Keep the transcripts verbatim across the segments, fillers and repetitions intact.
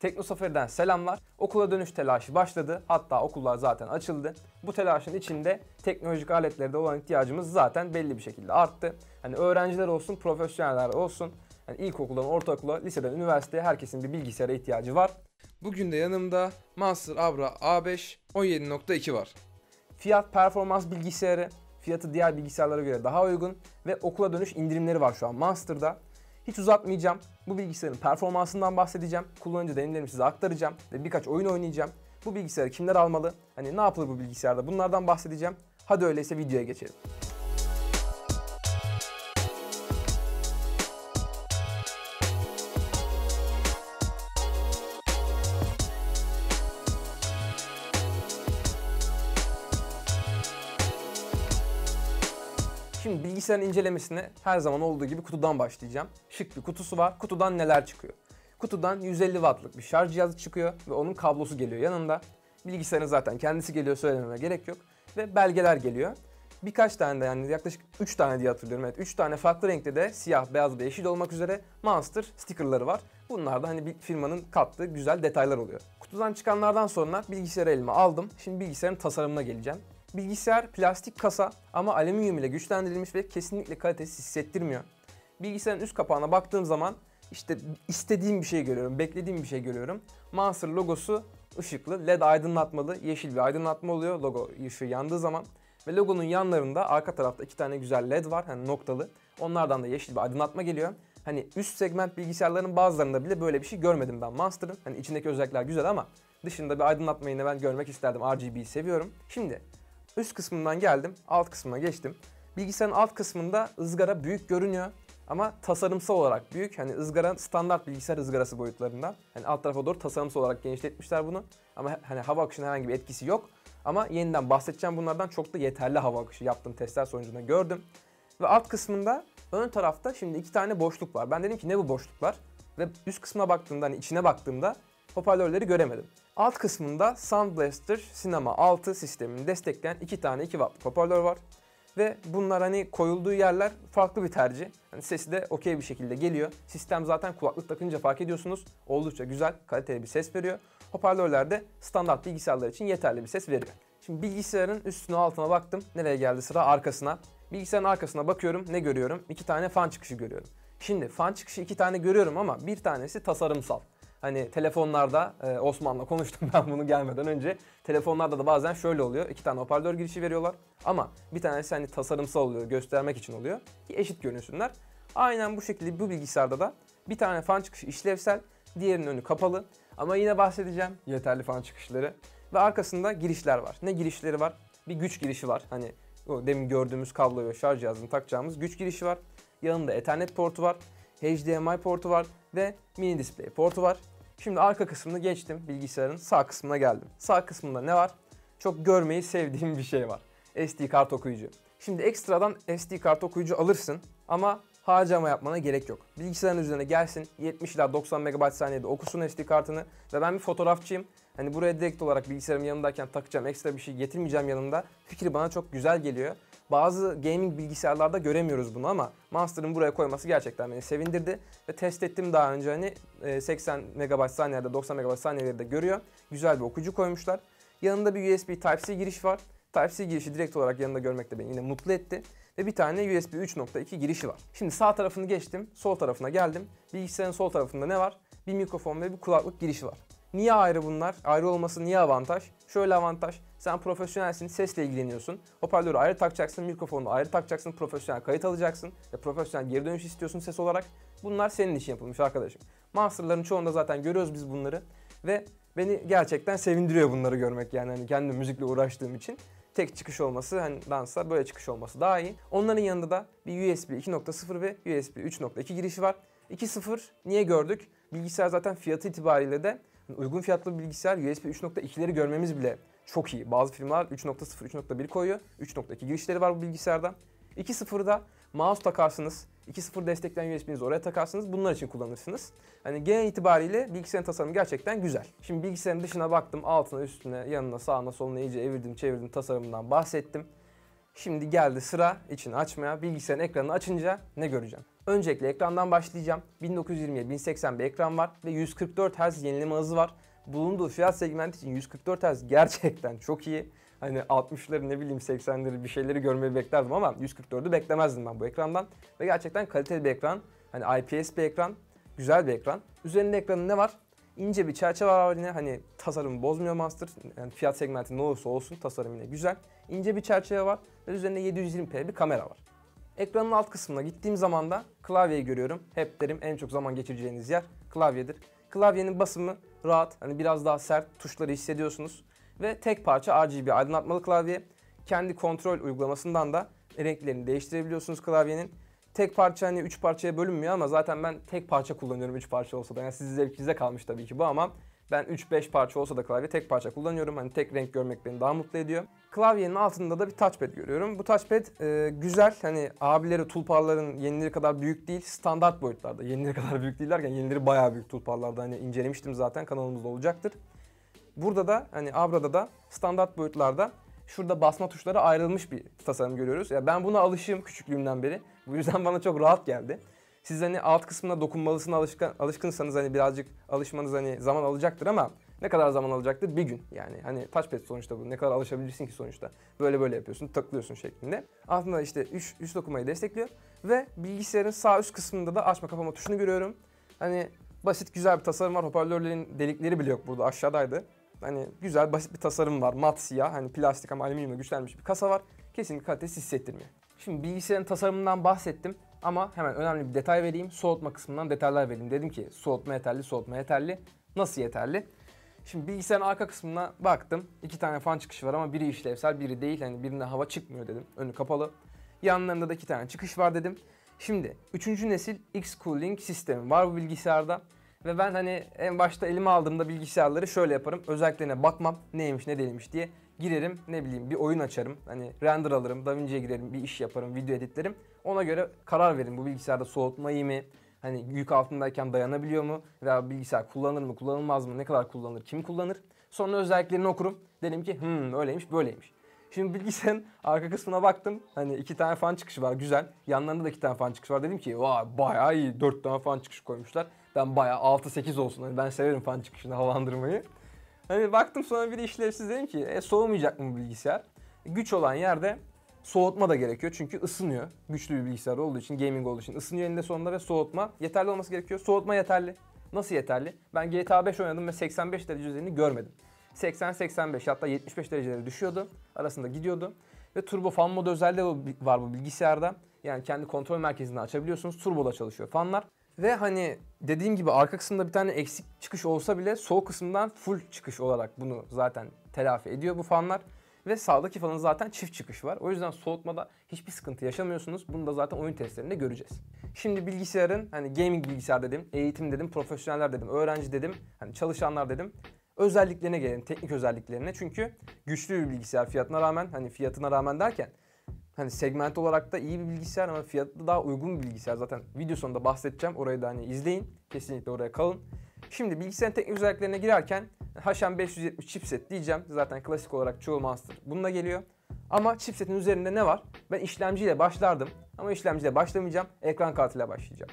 Tekno Safari'den selamlar. Okula dönüş telaşı başladı. Hatta okullar zaten açıldı. Bu telaşın içinde teknolojik aletlerde olan ihtiyacımız zaten belli bir şekilde arttı. Hani öğrenciler olsun, profesyoneller olsun. Yani ilkokuldan ortaokula, liseden üniversiteye herkesin bir bilgisayara ihtiyacı var. Bugün de yanımda Monster Abra A beş on yedi nokta iki var. Fiyat performans bilgisayarı. Fiyatı diğer bilgisayarlara göre daha uygun ve okula dönüş indirimleri var şu an Monster'da. Hiç uzatmayacağım. Bu bilgisayarın performansından bahsedeceğim. Kullanıcı deneyimlerimi size aktaracağım ve birkaç oyun oynayacağım. Bu bilgisayarı kimler almalı? Hani ne yapılır bu bilgisayarda? Bunlardan bahsedeceğim. Hadi öyleyse videoya geçelim. Şimdi bilgisayarın incelemesine her zaman olduğu gibi kutudan başlayacağım. Şık bir kutusu var. Kutudan neler çıkıyor? Kutudan yüz elli wattlık bir şarj cihazı çıkıyor ve onun kablosu geliyor yanında. Bilgisayarın zaten kendisi geliyor, söylememe gerek yok. Ve belgeler geliyor. Birkaç tane de, yani yaklaşık üç tane diye hatırlıyorum. Evet, üç tane farklı renkte de siyah, beyaz ve yeşil olmak üzere Monster stickerları var. Bunlar da hani bir firmanın kattığı güzel detaylar oluyor. Kutudan çıkanlardan sonra bilgisayarı elime aldım. Şimdi bilgisayarın tasarımına geleceğim. Bilgisayar plastik kasa ama alüminyum ile güçlendirilmiş ve kesinlikle kalitesi hissettirmiyor. Bilgisayarın üst kapağına baktığım zaman işte istediğim bir şey görüyorum, beklediğim bir şey görüyorum. Monster logosu ışıklı, led aydınlatmalı, yeşil bir aydınlatma oluyor logo ışığı yandığı zaman. Ve logonun yanlarında arka tarafta iki tane güzel led var, hani noktalı. Onlardan da yeşil bir aydınlatma geliyor. Hani üst segment bilgisayarların bazılarında bile böyle bir şey görmedim ben Monster'ın. Hani içindeki özellikler güzel ama dışında bir aydınlatmayı ne ben görmek isterdim. R G B'yi seviyorum. Şimdi üst kısmından geldim, alt kısmına geçtim. Bilgisayarın alt kısmında ızgara büyük görünüyor ama tasarımsal olarak büyük. Hani ızgara standart bilgisayar ızgarası boyutlarından. Hani alt tarafa doğru tasarımsal olarak genişletmişler bunu. Ama hani hava akışının herhangi bir etkisi yok. Ama yeniden bahsedeceğim bunlardan, çok da yeterli hava akışı yaptığım testler sonucunda gördüm. Ve alt kısmında ön tarafta şimdi iki tane boşluk var. Ben dedim ki ne bu boşluklar? Ve üst kısmına baktığımda, hani içine baktığımda hoparlörleri göremedim. Alt kısmında Sound Blaster Cinema altı sistemini destekleyen iki tane iki wattlık hoparlör var. Ve bunlar hani koyulduğu yerler farklı bir tercih. Yani sesi de okey bir şekilde geliyor. Sistem zaten kulaklık takınca fark ediyorsunuz. Oldukça güzel, kaliteli bir ses veriyor. Hoparlörler de standart bilgisayarlar için yeterli bir ses veriyor. Şimdi bilgisayarın üstüne altına baktım. Nereye geldi sıra? Arkasına. Bilgisayarın arkasına bakıyorum. Ne görüyorum? iki tane fan çıkışı görüyorum. Şimdi fan çıkışı iki tane görüyorum ama bir tanesi tasarımsal. Hani telefonlarda, Osman'la konuştum ben bunu gelmeden önce. Telefonlarda da bazen şöyle oluyor. İki tane hoparlör girişi veriyorlar. Ama bir tanesi hani tasarımsal oluyor, göstermek için oluyor. Ki eşit görünsünler. Aynen bu şekilde bu bilgisayarda da bir tane fan çıkışı işlevsel, diğerinin önü kapalı. Ama yine bahsedeceğim yeterli fan çıkışları. Ve arkasında girişler var. Ne girişleri var? Bir güç girişi var. Hani o demin gördüğümüz kablo ve şarj cihazını takacağımız güç girişi var. Yanında Ethernet portu var. H D M I portu var ve mini display portu var. Şimdi arka kısmını geçtim, bilgisayarın sağ kısmına geldim. Sağ kısmında ne var? Çok görmeyi sevdiğim bir şey var. S D kart okuyucu. Şimdi ekstradan S D kart okuyucu alırsın ama harcama yapmana gerek yok. Bilgisayarın üzerine gelsin, yetmiş ila doksan megabayt saniyede okusun S D kartını ve ben bir fotoğrafçıyım. Hani buraya direkt olarak bilgisayarım yanındayken takacağım, ekstra bir şey getirmeyeceğim yanımda. Fikri bana çok güzel geliyor. Bazı gaming bilgisayarlarda göremiyoruz bunu ama Monster'ın buraya koyması gerçekten beni sevindirdi. Ve test ettim daha önce, hani seksen megabayt saniyede, doksan megabayt saniyede de görüyor. Güzel bir okuyucu koymuşlar. Yanında bir U S B Type-C giriş var. Type-C girişi direkt olarak yanında görmek de beni yine mutlu etti. Ve bir tane U S B üç nokta iki girişi var. Şimdi sağ tarafını geçtim, sol tarafına geldim. Bilgisayarın sol tarafında ne var? Bir mikrofon ve bir kulaklık girişi var. Niye ayrı bunlar? Ayrı olması niye avantaj? Şöyle avantaj. Sen profesyonelsin, sesle ilgileniyorsun. Hoparlörü ayrı takacaksın, mikrofonu ayrı takacaksın, profesyonel kayıt alacaksın ve profesyonel geri dönüş istiyorsun ses olarak. Bunlar senin için yapılmış arkadaşım. Monster'ların çoğunda zaten görüyoruz biz bunları ve beni gerçekten sevindiriyor bunları görmek, yani hani kendim müzikle uğraştığım için. Tek çıkış olması, hani dansa böyle çıkış olması daha iyi. Onların yanında da bir U S B iki nokta sıfır ve U S B üç nokta iki girişi var. iki nokta sıfır niye gördük? Bilgisayar zaten fiyatı itibariyle de uygun fiyatlı bir bilgisayar. U S B üç nokta ikileri görmemiz bile çok iyi. Bazı firmalar üç nokta sıfır, üç nokta bir koyuyor. üç nokta iki girişleri var bu bilgisayarda. iki nokta sıfırda mouse takarsınız. iki nokta sıfır destekleyen U S B'nizi oraya takarsınız. Bunlar için kullanırsınız. Hani genel itibariyle bilgisayarın tasarımı gerçekten güzel. Şimdi bilgisayarın dışına baktım. Altına, üstüne, yanına, sağına, soluna iyice evirdim, çevirdim. Tasarımından bahsettim. Şimdi geldi sıra içini açmaya. Bilgisayarın ekranını açınca ne göreceğim? Öncelikle ekrandan başlayacağım. bin dokuz yüz yirmiye bin seksen bir ekran var ve yüz kırk dört hertz yenileme hızı var. Bulunduğu fiyat segmenti için yüz kırk dört hertz gerçekten çok iyi. Hani altmışları ne bileyim seksenleri bir şeyleri görmeyi beklerdim ama yüz kırk dördü beklemezdim ben bu ekrandan. Ve gerçekten kaliteli bir ekran. Hani I P S bir ekran. Güzel bir ekran. Üzerinde ekranın ne var? İnce bir çerçeve var yine. Hani tasarımı bozmuyor Monster. Yani fiyat segmenti ne olursa olsun tasarım yine güzel. İnce bir çerçeve var ve üzerinde yedi yüz yirmi p bir kamera var. Ekranın alt kısmına gittiğim zaman da klavyeyi görüyorum. Hep derim en çok zaman geçireceğiniz yer klavyedir. Klavyenin basımı rahat, hani biraz daha sert, tuşları hissediyorsunuz. Ve tek parça R G B aydınlatmalı klavye. Kendi kontrol uygulamasından da renklerini değiştirebiliyorsunuz klavyenin. Tek parça hani üç parçaya bölünmüyor ama zaten ben tek parça kullanıyorum üç parça olsa da. Yani sizin zevkinize kalmış tabii ki bu ama ben üç beş parça olsa da klavye tek parça kullanıyorum. Hani tek renk görmek beni daha mutlu ediyor. Klavyenin altında da bir touchpad görüyorum. Bu touchpad e, güzel. Hani abileri tulparların yenileri kadar büyük değil. Standart boyutlarda. Yenileri kadar büyük değil derken yenileri bayağı büyük tulparlarda. Hani incelemiştim zaten, kanalımızda olacaktır. Burada da hani Abra'da da standart boyutlarda şurada basma tuşları ayrılmış bir tasarım görüyoruz. Ya ben buna alışığım küçüklüğümden beri. Bu yüzden bana çok rahat geldi. Siz hani alt kısmına dokunmalısına alışkan, alışkınsanız hani birazcık alışmanız hani zaman alacaktır ama ne kadar zaman alacaktır? Bir gün yani. Hani touchpad sonuçta bu. Ne kadar alışabilirsin ki sonuçta. Böyle böyle yapıyorsun, tıklıyorsun şeklinde. Altında işte üç dokumayı destekliyor ve bilgisayarın sağ üst kısmında da açma kapama tuşunu görüyorum. Hani basit güzel bir tasarım var. Hoparlörlerin delikleri bile yok burada, aşağıdaydı. Hani güzel basit bir tasarım var. Mat siyah, hani plastik ama alüminyumla güçlenmiş bir kasa var. Kesinlikle kalitesi hissettirmiyor. Şimdi bilgisayarın tasarımından bahsettim ama hemen önemli bir detay vereyim. Soğutma kısmından detaylar vereyim. Dedim ki soğutma yeterli, soğutma yeterli. Nasıl yeterli? Şimdi bilgisayarın arka kısmına baktım. İki tane fan çıkışı var ama biri işlevsel, biri değil. Hani birinde hava çıkmıyor dedim. Önü kapalı. Yanlarında da iki tane çıkış var dedim. Şimdi üçüncü nesil X-Cooling sistemi var bu bilgisayarda. Ve ben hani en başta elime aldığımda bilgisayarları şöyle yaparım. Özelliklerine bakmam, neymiş ne değilmiş diye. Girerim, ne bileyim bir oyun açarım, hani render alırım, DaVinci'ye girerim, bir iş yaparım, video editlerim. Ona göre karar veririm, bu bilgisayarda soğutma iyi mi? Hani yük altındayken dayanabiliyor mu? Veya bilgisayar kullanır mı, kullanılmaz mı? Ne kadar kullanılır, kim kullanır? Sonra özelliklerini okurum. Dedim ki hımm öyleymiş, böyleymiş. Şimdi bilgisayarın arka kısmına baktım. Hani iki tane fan çıkışı var, güzel. Yanlarında da iki tane fan çıkışı var. Dedim ki vay bayağı iyi, dört tane fan çıkışı koymuşlar. Ben bayağı altı sekiz olsun. Hani ben severim fan çıkışını, havalandırmayı. Hani baktım sonra bir işlevsiz, dedim ki e, soğumayacak mı bu bilgisayar? Güç olan yerde soğutma da gerekiyor çünkü ısınıyor. Güçlü bir bilgisayar olduğu için, gaming olduğu için ısınıyor eninde sonunda ve soğutma yeterli olması gerekiyor. Soğutma yeterli. Nasıl yeterli? Ben G T A beş oynadım ve seksen beş derece üzerini görmedim. seksen seksen beş hatta yetmiş beş dereceleri düşüyordu. Arasında gidiyordu. Ve turbo fan modu özelliği var bu bilgisayarda. Yani kendi kontrol merkezini açabiliyorsunuz. Turboda çalışıyor fanlar. Ve hani dediğim gibi arka kısımda bir tane eksik çıkış olsa bile soğuk kısımdan full çıkış olarak bunu zaten telafi ediyor bu fanlar. Ve sağdaki fanın zaten çift çıkış var. O yüzden soğutmada hiçbir sıkıntı yaşamıyorsunuz. Bunu da zaten oyun testlerinde göreceğiz. Şimdi bilgisayarın hani gaming bilgisayar dedim, eğitim dedim, profesyoneller dedim, öğrenci dedim, hani çalışanlar dedim. Özelliklerine gelelim, teknik özelliklerine. Çünkü güçlü bir bilgisayar fiyatına rağmen, hani fiyatına rağmen derken hani segment olarak da iyi bir bilgisayar ama fiyatı daha uygun bir bilgisayar. Zaten video sonunda bahsedeceğim. Orayı da hani izleyin. Kesinlikle oraya kalın. Şimdi bilgisayarın teknik özelliklerine girerken H M beş yüz yetmiş chipset diyeceğim. Zaten klasik olarak çoğu Monster bununla geliyor. Ama chipsetin üzerinde ne var? Ben işlemciyle başlardım ama işlemciyle başlamayacağım. Ekran kartıyla başlayacağım.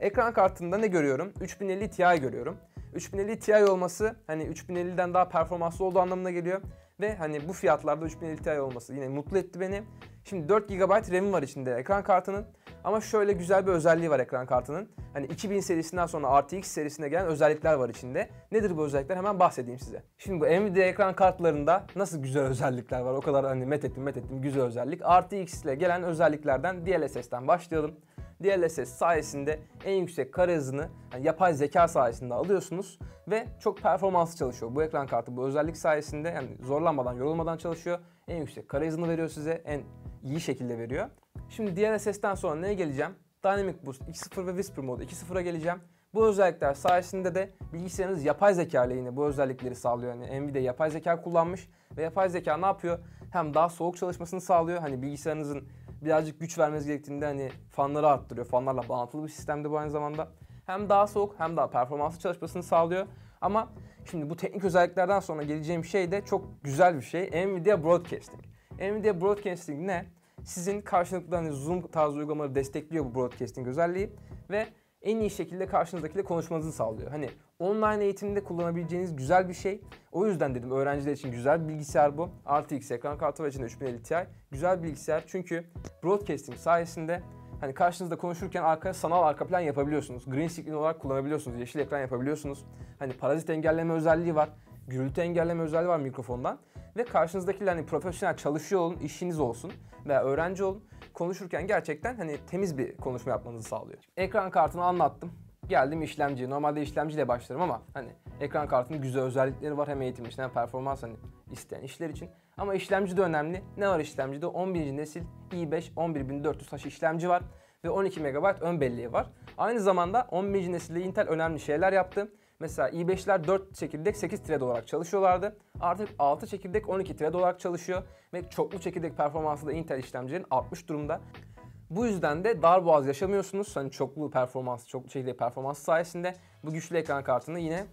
Ekran kartında ne görüyorum? üç bin elli Ti görüyorum. üç bin elli Ti olması hani üç bin elli'den daha performanslı olduğu anlamına geliyor. Ve hani bu fiyatlarda üç bin elli Ti olması yine mutlu etti beni. Şimdi dört gigabayt ramı var içinde ekran kartının. Ama şöyle güzel bir özelliği var ekran kartının. Hani iki bin serisinden sonra R T X serisine gelen özellikler var içinde. Nedir bu özellikler? Hemen bahsedeyim size. Şimdi bu Nvidia ekran kartlarında nasıl güzel özellikler var? O kadar hani met ettim met ettim güzel özellik. R T X ile gelen özelliklerden D L S S'ten başlayalım. D L S S sayesinde en yüksek kare hızını yani yapay zeka sayesinde alıyorsunuz ve çok performanslı çalışıyor. Bu ekran kartı bu özellik sayesinde yani zorlanmadan, yorulmadan çalışıyor. En yüksek kare hızını veriyor size, en iyi şekilde veriyor. Şimdi D L S S'ten sonra neye geleceğim? Dynamic Boost iki nokta sıfır ve Whisper Mode iki nokta sıfıra geleceğim. Bu özellikler sayesinde de bilgisayarınız yapay zeka ile yine bu özellikleri sağlıyor. Yani Nvidia yapay zeka kullanmış ve yapay zeka ne yapıyor? Hem daha soğuk çalışmasını sağlıyor. Hani bilgisayarınızın birazcık güç vermeniz gerektiğinde hani fanları arttırıyor. Fanlarla bağlantılı bir sistemde bu aynı zamanda. Hem daha soğuk hem daha performanslı çalışmasını sağlıyor. Ama şimdi bu teknik özelliklerden sonra geleceğim şey de çok güzel bir şey. Nvidia Broadcasting. Nvidia Broadcasting ne? sizin karşılıklı hani Zoom tarzı uygulamaları destekliyor bu broadcasting özelliği ve en iyi şekilde karşınızdakiyle konuşmanızı sağlıyor. Hani online eğitimde kullanabileceğiniz güzel bir şey. O yüzden dedim öğrenciler için güzel bir bilgisayar bu. R T X ekran kartı var içinde üç bin elli Ti. Güzel bir bilgisayar çünkü broadcasting sayesinde hani karşınızda konuşurken arka, sanal arka plan yapabiliyorsunuz. Green screen olarak kullanabiliyorsunuz. Yeşil ekran yapabiliyorsunuz. Hani parazit engelleme özelliği var. Gürültü engelleme özelliği var mikrofondan. Ve karşınızdakiyle hani profesyonel çalışıyor olun, işiniz olsun veya öğrenci olun. Konuşurken gerçekten hani temiz bir konuşma yapmanızı sağlıyor. Ekran kartını anlattım. Geldim işlemciye. Normalde işlemciyle başlarım ama hani ekran kartının güzel özellikleri var. Hem eğitim için hem performans hani isteyen işler için. Ama işlemci de önemli. Ne var işlemcide? on birinci nesil i beş on bir bin dört yüz H işlemci var. Ve on iki megabayt ön belleği var. Aynı zamanda on birinci nesilde Intel önemli şeyler yaptı. Mesela i beşler dört çekirdek sekiz thread olarak çalışıyorlardı. Artık altı çekirdek on iki thread olarak çalışıyor. Ve çoklu çekirdek performansı da Intel işlemcilerin artmış durumda. Bu yüzden de darboğaz yaşamıyorsunuz. Hani çoklu performansı, çoklu çekirdek performansı sayesinde bu güçlü ekran kartını yine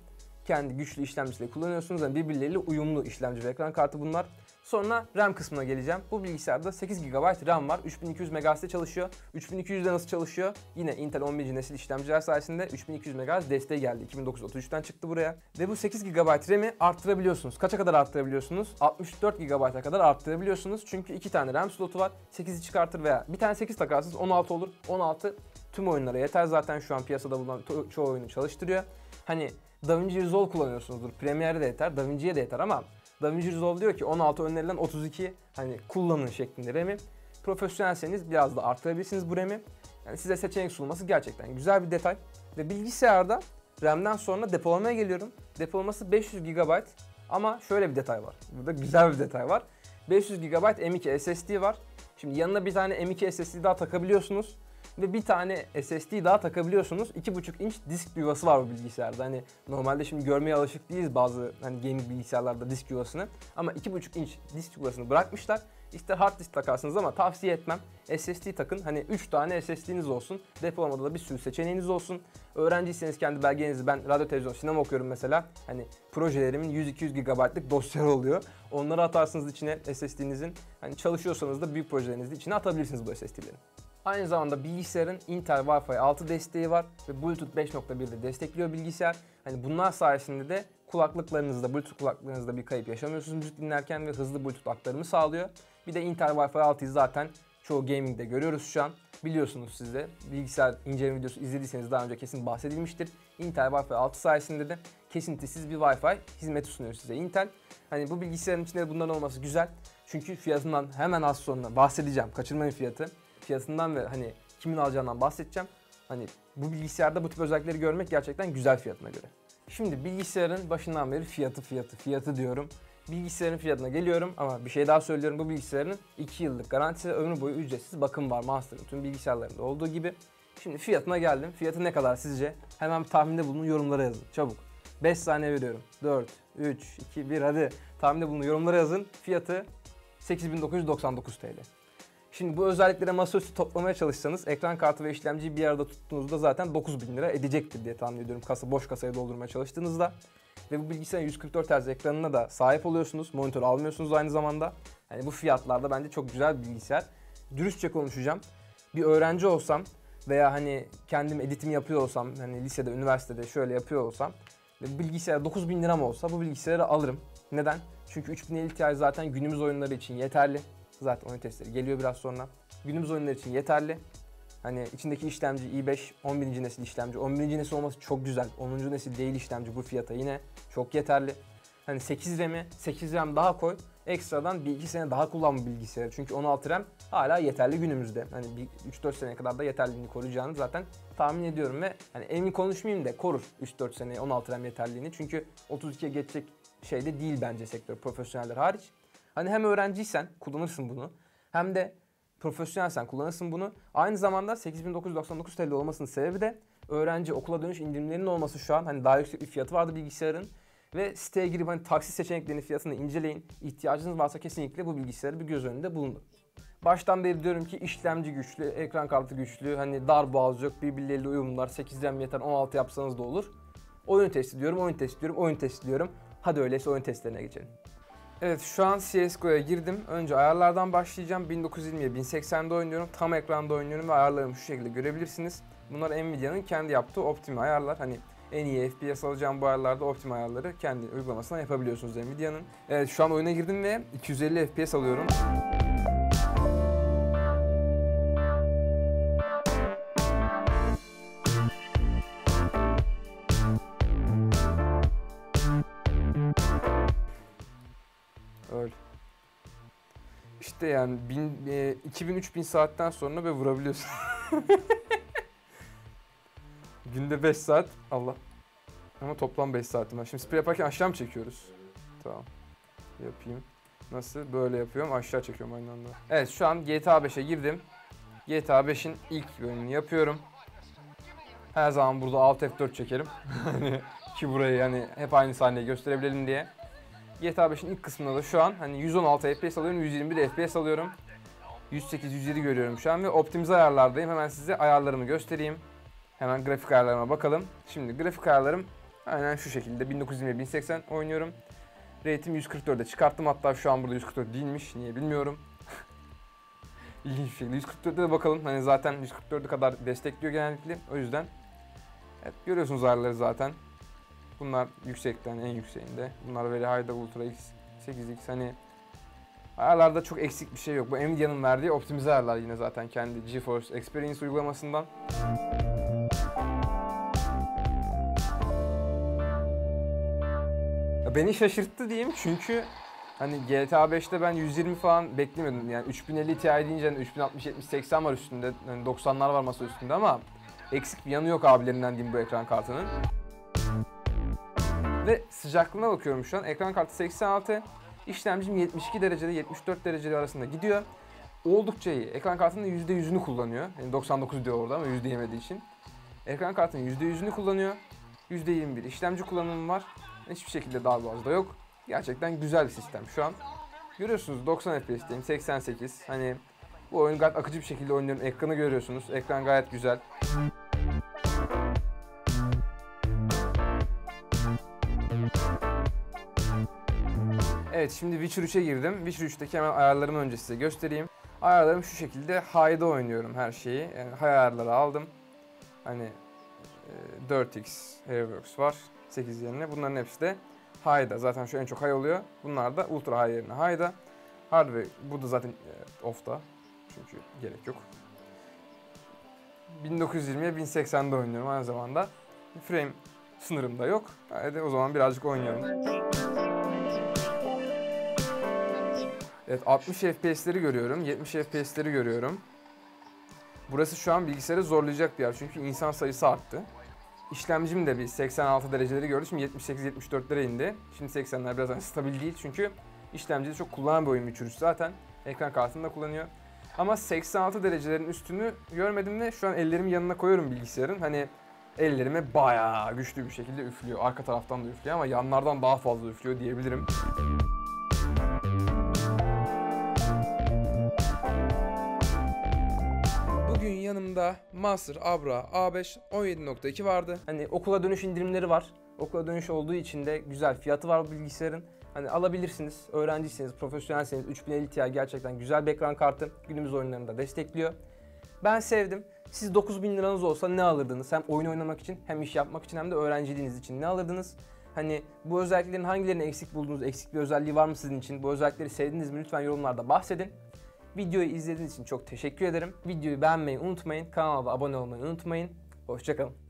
kendi güçlü işlemcisiyle kullanıyorsunuz. Yani birbirleriyle uyumlu işlemci ve ekran kartı bunlar. Sonra RAM kısmına geleceğim. Bu bilgisayarda sekiz gigabayt RAM var. üç bin iki yüz megahertz'te çalışıyor. üç bin iki yüzde nasıl çalışıyor? Yine Intel on birinci nesil işlemciler sayesinde üç bin iki yüz megahertz desteği geldi. iki bin dokuz yüz otuz üçten çıktı buraya. Ve bu sekiz gigabayt RAM'i arttırabiliyorsunuz. Kaça kadar arttırabiliyorsunuz? altmış dört gigabayt'a kadar arttırabiliyorsunuz. Çünkü iki tane RAM slotu var. sekizi çıkartır veya bir tane sekiz takarsınız on altı olur. on altı tüm oyunlara yeter zaten. Şu an piyasada bulunan çoğu oyunu çalıştırıyor. Hani DaVinci Resolve kullanıyorsunuzdur. Premiere'de de yeter, DaVinci'ye de yeter ama DaVinci Resolve diyor ki on altı önerilen otuz iki hani kullanın şeklinde RAM'i. Profesyonelseniz biraz da artırabilirsiniz bu RAM'i. Yani size seçenek sunulması gerçekten güzel bir detay. Ve bilgisayarda RAM'den sonra depolamaya geliyorum. Depolaması beş yüz gigabayt ama şöyle bir detay var. Burada güzel bir detay var. beş yüz gigabayt M iki S S D var. Şimdi yanına bir tane M iki S S D daha takabiliyorsunuz. Ve bir tane S S D daha takabiliyorsunuz. iki buçuk inç disk yuvası var bu bilgisayarda. Hani normalde şimdi görmeye alışık değiliz bazı hani gaming bilgisayarlarda disk yuvasını. Ama iki buçuk inç disk yuvasını bırakmışlar. İşte hard disk takarsınız ama tavsiye etmem. S S D takın. Hani üç tane S S D'niz olsun. Depolamada da bir sürü seçeneğiniz olsun. Öğrenciyseniz kendi belgenizi, ben radyo, televizyon, sinema okuyorum mesela. Hani projelerimin yüz iki yüz gigabaytlık dosyaları oluyor. Onları atarsınız içine S S D'nizin. Hani çalışıyorsanız da büyük projelerinizin içine atabilirsiniz bu S S D'leri. Aynı zamanda bilgisayarın Intel Wi-Fi altı desteği var ve Bluetooth beş nokta bir'de destekliyor bilgisayar. Hani bunlar sayesinde de kulaklıklarınızda, Bluetooth kulaklıklarınızda bir kayıp yaşamıyorsunuz müzik dinlerken ve hızlı Bluetooth aktarımı sağlıyor. Bir de Intel Wi-Fi altıyı zaten çoğu gaming'de görüyoruz şu an. Biliyorsunuz siz de bilgisayar inceleme videosu izlediyseniz daha önce kesin bahsedilmiştir. Intel Wi-Fi altı sayesinde de kesintisiz bir Wi-Fi hizmeti sunuyor size Intel. Hani bu bilgisayarın içinde bunların olması güzel. Çünkü fiyatından hemen az sonra bahsedeceğim. Kaçırmayın fiyatı. Fiyatından ve hani kimin alacağından bahsedeceğim. Hani bu bilgisayarda bu tip özellikleri görmek gerçekten güzel fiyatına göre. Şimdi bilgisayarın başından beri fiyatı fiyatı fiyatı diyorum. Bilgisayarın fiyatına geliyorum ama bir şey daha söylüyorum. Bu bilgisayarın iki yıllık garantisi, ömrü boyu ücretsiz bakım var. Monster'ın tüm bilgisayarlarında olduğu gibi. Şimdi fiyatına geldim. Fiyatı ne kadar sizce? Hemen bir tahminde bulunun, yorumlara yazın. Çabuk. beş saniye veriyorum. dört, üç, iki, bir hadi. Tahminde bulunun, yorumlara yazın. Fiyatı sekiz bin dokuz yüz doksan dokuz Te Le. Şimdi bu özelliklere masaüstü toplamaya çalışsanız ekran kartı ve işlemciyi bir arada tuttuğunuzda zaten dokuz bin lira edecektir diye tahmin ediyorum. Kasa, boş kasayı doldurmaya çalıştığınızda. Ve bu bilgisayarın yüz kırk dört hertz ekranına da sahip oluyorsunuz. Monitör almıyorsunuz aynı zamanda. Yani bu fiyatlarda bence çok güzel bir bilgisayar. Dürüstçe konuşacağım. Bir öğrenci olsam veya hani kendim editimi yapıyor olsam, hani lisede, üniversitede şöyle yapıyor olsam ve bilgisayara dokuz bin liram olsa bu bilgisayarı alırım. Neden? Çünkü üç bin elli Ti zaten günümüz oyunları için yeterli. Zaten oyun testleri geliyor biraz sonra. Günümüz oyunları için yeterli. Hani içindeki işlemci i beş, on birinci nesil işlemci. on birinci nesil olması çok güzel. onuncu nesil değil işlemci bu fiyata yine çok yeterli. Hani sekiz RAM'i, sekiz RAM daha koy. Ekstradan bir iki sene daha kullan bu bilgisayarı. Çünkü on altı RAM hala yeterli günümüzde. Hani üç dört seneye kadar da yeterliliğini koruyacağını zaten tahmin ediyorum ve hani emin konuşmayayım da korur üç dört seneye on altı RAM yeterliliğini. Çünkü otuz ikiye geçecek şey de değil bence sektör, profesyoneller hariç. Hani hem öğrenciysen kullanırsın bunu, hem de profesyonelsen kullanırsın bunu. Aynı zamanda sekiz bin dokuz yüz doksan dokuz Te Le olmasının sebebi de öğrenci okula dönüş indirimlerinin olması şu an. Hani daha yüksek bir fiyatı vardı bilgisayarın. Ve siteye girip hani taksit seçeneklerinin fiyatını inceleyin. İhtiyacınız varsa kesinlikle bu bilgisayarı bir göz önünde bulundur. Baştan beri diyorum ki işlemci güçlü, ekran kartı güçlü, hani dar boğaz yok, birbirleriyle uyumlular, sekiz RAM yeter, on altı yapsanız da olur. Oyun testi diyorum, oyun testi diyorum, oyun testi diyorum. Hadi öyleyse oyun testlerine geçelim. Evet, şu an C S G O'ya girdim. Önce ayarlardan başlayacağım. bin dokuz yüz yirmiye bin seksende oynuyorum. Tam ekranda oynuyorum ve ayarlarımı şu şekilde görebilirsiniz. Bunlar Nvidia'nın kendi yaptığı optimi ayarlar. Hani en iyi F P S alacağım bu ayarlarda optim ayarları kendi uygulamasından yapabiliyorsunuz Nvidia'nın. Evet, şu an oyuna girdim ve iki yüz elli F P S alıyorum. Öyle. İşte yani iki bin üç bin saatten sonra böyle vurabiliyorsun. Günde beş saat. Allah. Ama toplam beş saatim var. Şimdi sprey yaparken aşağı mı çekiyoruz? Tamam. Yapayım. Nasıl? Böyle yapıyorum. Aşağı çekiyorum aynı anda. Evet, şu an GTA beşe girdim. GTA beşin ilk bölümünü yapıyorum. Her zaman burada Alt F dört çekerim. Ki burayı hani hep aynı sahneyi gösterebilelim diye. GTA beşin ilk kısmında da şu an hani yüz on altı F P S alıyorum, yüz yirmi bir F P S alıyorum. yüz sekiz yüz yedi görüyorum şu an ve optimize ayarlardayım. Hemen size ayarlarımı göstereyim. Hemen grafik ayarlarıma bakalım. Şimdi grafik ayarlarım aynen şu şekilde. bin dokuz yüz yirmi bin seksen oynuyorum. Rate'im yüz kırk dörde çıkarttım. Hatta şu an burada yüz kırk dört değilmiş. Niye bilmiyorum. İlginç bir şekilde. yüz kırk dörtte de bakalım. Hani zaten yüz kırk dörde kadar destekliyor genellikle. O yüzden. Evet, görüyorsunuz ayarları zaten. Bunlar yüksekten en yükseğinde. Bunlar Very High'da, Ultra X, sekiz X. Hani ayarlarda çok eksik bir şey yok. Bu Nvidia'nın verdiği optimize ayarlar yine zaten kendi GeForce Experience uygulamasından. Beni şaşırttı diyeyim çünkü hani GTA beşte ben yüz yirmi falan beklemiyordum. Yani üç bin elli Ti deyince hani üç bin altmış yetmiş seksen var üstünde, yani doksanlar var masa üstünde ama eksik bir yanı yok abilerinden diyeyim bu ekran kartının. Ve sıcaklığına bakıyorum şu an. Ekran kartı seksen altı, işlemcim yetmiş iki derecede yetmiş dört derecede arasında gidiyor. Oldukça iyi. Ekran kartının yüzde yüzünü kullanıyor. Yani doksan dokuz diyor orada ama yüzde yemediği için. Ekran kartının yüzde yüzünü kullanıyor. yüzde yirmi bir işlemci kullanımı var. Hiçbir şekilde dalgazda yok. Gerçekten güzel bir sistem şu an. Görüyorsunuz doksan F P S'teyim, seksen sekiz. Hani bu oyun gayet akıcı bir şekilde oynuyorum. Ekranı görüyorsunuz. Ekran gayet güzel. Evet, şimdi Witcher üçe girdim. Witcher üçteki hemen ayarlarımı önce size göstereyim. Ayarlarım şu şekilde. High'da oynuyorum her şeyi. Yani high ayarları aldım. Hani dört X, Airworks var. sekiz yerine. Bunların hepsi de high'da. Zaten şu en çok high oluyor. Bunlar da ultra high yerine high'da. Hardware bu da zaten off'ta. Çünkü gerek yok. bin dokuz yüz yirmiye bin seksende oynuyorum aynı zamanda. Frame sınırım da yok. Hadi o zaman birazcık oynayalım. Evet, altmış F P S'leri görüyorum. yetmiş F P S'leri görüyorum. Burası şu an bilgisayarı zorlayacak bir yer. Çünkü insan sayısı arttı. İşlemcim de bir seksen altı dereceleri gördü. Şimdi yetmiş sekiz yetmiş dörtlere indi. Şimdi seksenler biraz stabil değil çünkü işlemci de çok kullanan bir oyun üçüncüsü zaten. Ekran kartını da kullanıyor. Ama seksen altı derecelerin üstünü görmedim de şu an ellerimi yanına koyuyorum bilgisayarın. Hani ellerime bayağı güçlü bir şekilde üflüyor. Arka taraftan da üflüyor ama yanlardan daha fazla üflüyor diyebilirim. Bugün yanımda Monster Abra A beş on yedi nokta iki vardı. Hani okula dönüş indirimleri var. Okula dönüş olduğu için de güzel fiyatı var bu bilgisayarın. Hani alabilirsiniz. Öğrenciyseniz, profesyonelseniz üç bin elli Ti gerçekten güzel bir ekran kartı. Günümüz oyunlarını da destekliyor. Ben sevdim. Siz dokuz bin liranız olsa ne alırdınız? Hem oyun oynamak için, hem iş yapmak için, hem de öğrenciliğiniz için ne alırdınız? Hani bu özelliklerin hangilerini eksik buldunuz? Eksik bir özelliği var mı sizin için? Bu özellikleri sevdiniz mi? Lütfen yorumlarda bahsedin. Videoyu izlediğiniz için çok teşekkür ederim. Videoyu beğenmeyi unutmayın. Kanala abone olmayı unutmayın. Hoşça kalın.